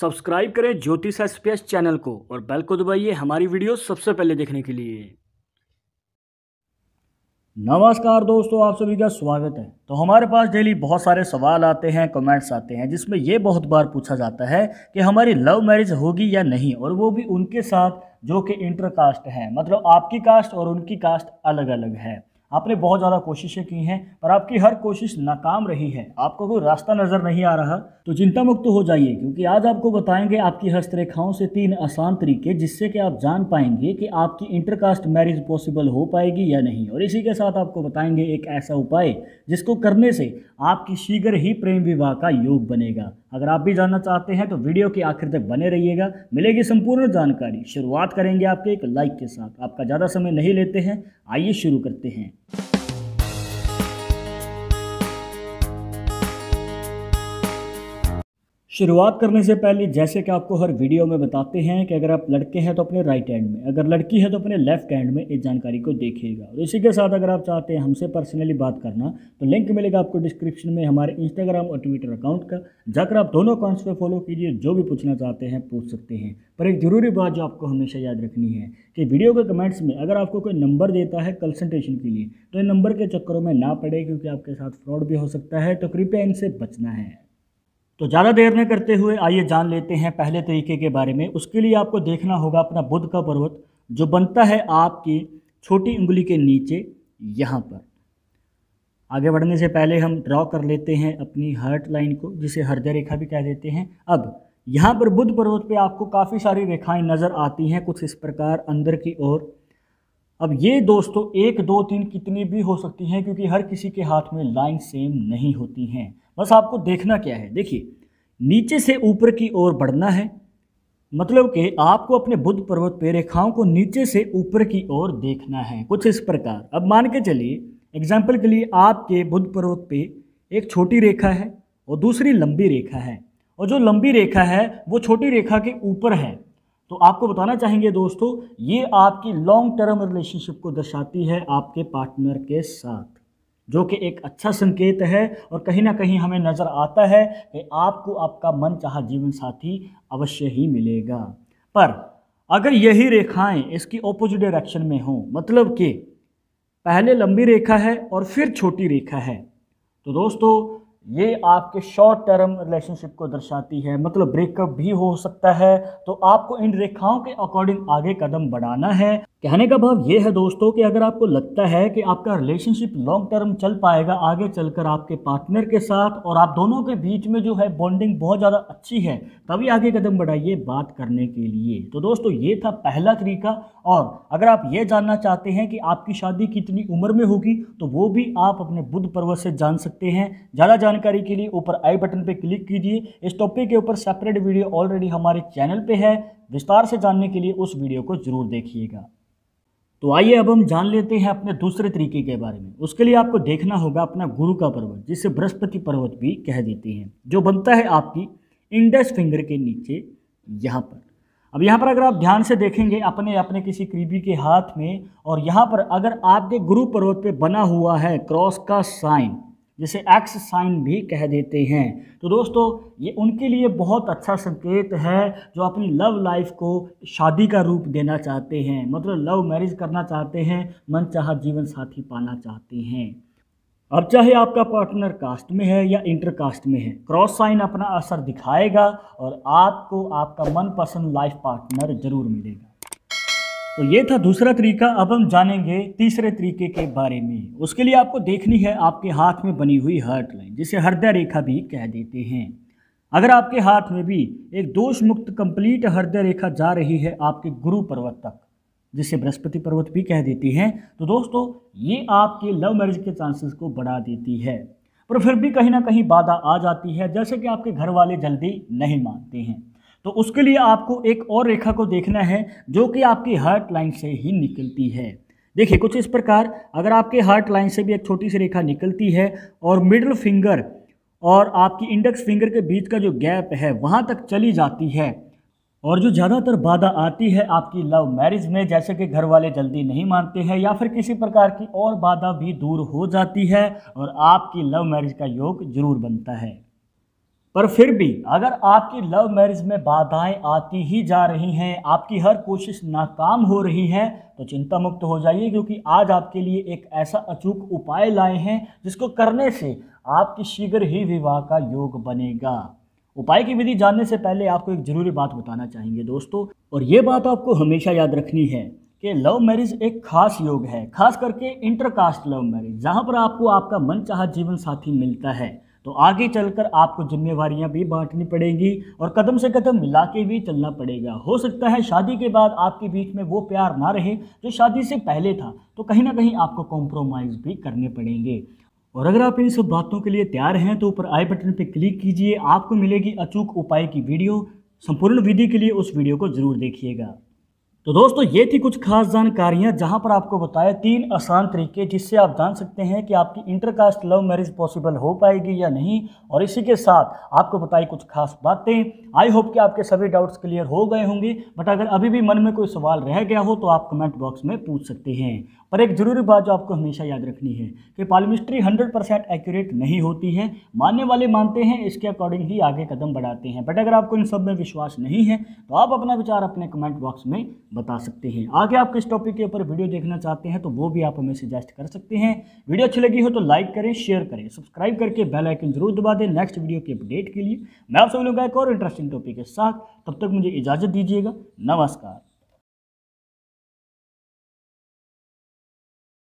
Subscribe करें ज्योतिष SPS channel को और बेल को दबाइए हमारी वीडियो सबसे पहले देखने के लिए। नमस्कार दोस्तों, आप सभी का स्वागत है। तो हमारे पास डेली बहुत सारे सवाल आते हैं, कमेंट्स आते हैं, जिसमें ये बहुत बार पूछा जाता है कि हमारी लव मैरिज होगी या नहीं, और वो भी उनके साथ जो कि इंटरकास्ट है, मतलब आपकी कास्ट और उनकी कास्ट अलग अलग है। आपने बहुत ज़्यादा कोशिशें की हैं पर आपकी हर कोशिश नाकाम रही है, आपको कोई रास्ता नज़र नहीं आ रहा। तो चिंता मुक्त हो जाइए, क्योंकि आज आपको बताएंगे आपकी हस्त रेखाओं से 3 आसान तरीके, जिससे कि आप जान पाएंगे कि आपकी इंटरकास्ट मैरिज पॉसिबल हो पाएगी या नहीं। और इसी के साथ आपको बताएंगे एक ऐसा उपाय जिसको करने से आपकी शीघ्र ही प्रेम विवाह का योग बनेगा। अगर आप भी जानना चाहते हैं तो वीडियो के आखिर तक बने रहिएगा, मिलेगी संपूर्ण जानकारी। शुरुआत करेंगे आपके एक लाइक के साथ। आपका ज़्यादा समय नहीं लेते हैं, आइए शुरू करते हैं। शुरुआत करने से पहले, जैसे कि आपको हर वीडियो में बताते हैं कि अगर आप लड़के हैं तो अपने राइट हैंड में, अगर लड़की है तो अपने लेफ्ट हैंड में इस जानकारी को देखिएगा। और इसी के साथ अगर आप चाहते हैं हमसे पर्सनली बात करना तो लिंक मिलेगा आपको डिस्क्रिप्शन में हमारे इंस्टाग्राम और ट्विटर अकाउंट का, जाकर आप दोनों अकाउंट्स पर फॉलो कीजिए। जो भी पूछना चाहते हैं पूछ सकते हैं। पर एक ज़रूरी बात जो आपको हमेशा याद रखनी है कि वीडियो के कमेंट्स में अगर आपको कोई नंबर देता है कंसल्टेशन के लिए, तो इन नंबर के चक्करों में ना पड़े, क्योंकि आपके साथ फ्रॉड भी हो सकता है, तो कृपया इनसे बचना है। तो ज़्यादा देर न करते हुए आइए जान लेते हैं पहले तरीके के बारे में। उसके लिए आपको देखना होगा अपना बुध का पर्वत, जो बनता है आपकी छोटी उंगली के नीचे यहाँ पर। आगे बढ़ने से पहले हम ड्रॉ कर लेते हैं अपनी हार्ट लाइन को, जिसे हृदय रेखा भी कह देते हैं। अब यहाँ पर बुध पर्वत पे आपको काफ़ी सारी रेखाएं नज़र आती हैं, कुछ इस प्रकार अंदर की ओर। अब ये दोस्तों 1 2 3 कितनी भी हो सकती हैं, क्योंकि हर किसी के हाथ में लाइन सेम नहीं होती हैं। बस आपको देखना क्या है, देखिए नीचे से ऊपर की ओर बढ़ना है, मतलब कि आपको अपने बुध पर्वत पे रेखाओं को नीचे से ऊपर की ओर देखना है, कुछ इस प्रकार। अब मान के चलिए एग्जाम्पल के लिए आपके बुध पर्वत पे एक छोटी रेखा है और दूसरी लंबी रेखा है, और जो लंबी रेखा है वो छोटी रेखा के ऊपर है। तो आपको बताना चाहेंगे दोस्तों, ये आपकी लॉन्ग टर्म रिलेशनशिप को दर्शाती है आपके पार्टनर के साथ, जो कि एक अच्छा संकेत है। और कहीं ना कहीं हमें नज़र आता है कि आपको आपका मनचाहा जीवन साथी अवश्य ही मिलेगा। पर अगर यही रेखाएं इसकी ऑपोजिट डायरेक्शन में हों, मतलब कि पहले लंबी रेखा है और फिर छोटी रेखा है, तो दोस्तों ये आपके शॉर्ट टर्म रिलेशनशिप को दर्शाती है, मतलब ब्रेकअप भी हो सकता है। तो आपको इन रेखाओं के अकॉर्डिंग आगे कदम बढ़ाना है। कहने का भाव ये है दोस्तों कि अगर आपको लगता है कि आपका रिलेशनशिप लॉन्ग टर्म चल पाएगा आगे चलकर आपके पार्टनर के साथ, और आप दोनों के बीच में जो है बॉन्डिंग बहुत ज़्यादा अच्छी है, तभी आगे कदम बढ़ाइए बात करने के लिए। तो दोस्तों ये था पहला तरीका। और अगर आप ये जानना चाहते हैं कि आपकी शादी कितनी उम्र में होगी, तो वो भी आप अपने बुध पर्वत से जान सकते हैं। ज़्यादा जानकारी के लिए ऊपर आई बटन पर क्लिक कीजिए। इस टॉपिक के ऊपर सेपरेट वीडियो ऑलरेडी हमारे चैनल पर है, विस्तार से जानने के लिए उस वीडियो को जरूर देखिएगा। तो आइए अब हम जान लेते हैं अपने दूसरे तरीके के बारे में। उसके लिए आपको देखना होगा अपना गुरु का पर्वत, जिसे बृहस्पति पर्वत भी कह देते हैं, जो बनता है आपकी इंडेक्स फिंगर के नीचे यहाँ पर। अब यहाँ पर अगर आप ध्यान से देखेंगे अपने अपने किसी करीबी के हाथ में, और यहाँ पर अगर आपके गुरु पर्वत पे बना हुआ है क्रॉस का साइन, जिसे एक्स साइन भी कह देते हैं, तो दोस्तों ये उनके लिए बहुत अच्छा संकेत है जो अपनी लव लाइफ को शादी का रूप देना चाहते हैं, मतलब लव मैरिज करना चाहते हैं, मनचाहा जीवन साथी पाना चाहते हैं। अब चाहे आपका पार्टनर कास्ट में है या इंटर कास्ट में है, क्रॉस साइन अपना असर दिखाएगा और आपको आपका मनपसंद लाइफ पार्टनर जरूर मिलेगा। तो ये था दूसरा तरीका। अब हम जानेंगे तीसरे तरीके के बारे में। उसके लिए आपको देखनी है आपके हाथ में बनी हुई हार्ट लाइन, जिसे हृदय रेखा भी कह देते हैं। अगर आपके हाथ में भी एक दोष मुक्त कंप्लीट हृदय रेखा जा रही है आपके गुरु पर्वत तक, जिसे बृहस्पति पर्वत भी कह देती हैं, तो दोस्तों ये आपके लव मैरिज के चांसेस को बढ़ा देती है। पर फिर भी कहीं ना कहीं बाधा आ जाती है, जैसे कि आपके घर वाले जल्दी नहीं मानते हैं। तो उसके लिए आपको एक और रेखा को देखना है, जो कि आपकी हार्ट लाइन से ही निकलती है। देखिए कुछ इस प्रकार, अगर आपके हार्ट लाइन से भी एक छोटी सी रेखा निकलती है और मिडिल फिंगर और आपकी इंडेक्स फिंगर के बीच का जो गैप है वहाँ तक चली जाती है। और जो ज़्यादातर बाधा आती है आपकी लव मैरिज में, जैसे कि घर वाले जल्दी नहीं मानते हैं या फिर किसी प्रकार की और बाधा भी दूर हो जाती है, और आपकी लव मैरिज का योग जरूर बनता है। पर फिर भी अगर आपकी लव मैरिज में बाधाएं आती ही जा रही हैं, आपकी हर कोशिश नाकाम हो रही है, तो चिंता मुक्त हो जाइए, क्योंकि आज आपके लिए एक ऐसा अचूक उपाय लाए हैं जिसको करने से आपकी शीघ्र ही विवाह का योग बनेगा। उपाय की विधि जानने से पहले आपको एक ज़रूरी बात बताना चाहेंगे दोस्तों, और ये बात आपको हमेशा याद रखनी है कि लव मैरिज एक खास योग है, खास करके इंटरकास्ट लव मैरिज, जहाँ पर आपको आपका मनचाहा जीवन साथी मिलता है। तो आगे चलकर आपको जिम्मेवारियां भी बांटनी पड़ेंगी और कदम से कदम मिला के भी चलना पड़ेगा। हो सकता है शादी के बाद आपके बीच में वो प्यार ना रहे जो शादी से पहले था, तो कहीं ना कहीं आपको कॉम्प्रोमाइज़ भी करने पड़ेंगे। और अगर आप इन सब बातों के लिए तैयार हैं तो ऊपर आई बटन पर क्लिक कीजिए, आपको मिलेगी अचूक उपाय की वीडियो। संपूर्ण विधि के लिए उस वीडियो को ज़रूर देखिएगा। तो दोस्तों ये थी कुछ खास जानकारियाँ जहाँ पर आपको बताया 3 आसान तरीके जिससे आप जान सकते हैं कि आपकी इंटरकास्ट लव मैरिज पॉसिबल हो पाएगी या नहीं, और इसी के साथ आपको बताई कुछ खास बातें। आई होप कि आपके सभी डाउट्स क्लियर हो गए होंगे, बट अगर अभी भी मन में कोई सवाल रह गया हो तो आप कमेंट बॉक्स में पूछ सकते हैं। पर एक ज़रूरी बात जो आपको हमेशा याद रखनी है कि पालमिस्ट्री 100% एक्यूरेट नहीं होती है, मानने वाले मानते हैं, इसके अकॉर्डिंग ही आगे कदम बढ़ाते हैं। बट अगर आपको इन सब में विश्वास नहीं है तो आप अपना विचार अपने कमेंट बॉक्स में बता सकते हैं। आगे आप किस टॉपिक के ऊपर वीडियो देखना चाहते हैं तो वो भी आप हमें सजेस्ट कर सकते हैं। वीडियो अच्छी लगी हो तो लाइक करें, शेयर करें, सब्सक्राइब करके बेल आइकन जरूर दबा दें नेक्स्ट वीडियो की अपडेट के लिए। मैं आप सभी लोगों का एक और इंटरेस्टिंग टॉपिक के साथ, तब तक मुझे इजाज़त दीजिएगा। नमस्कार।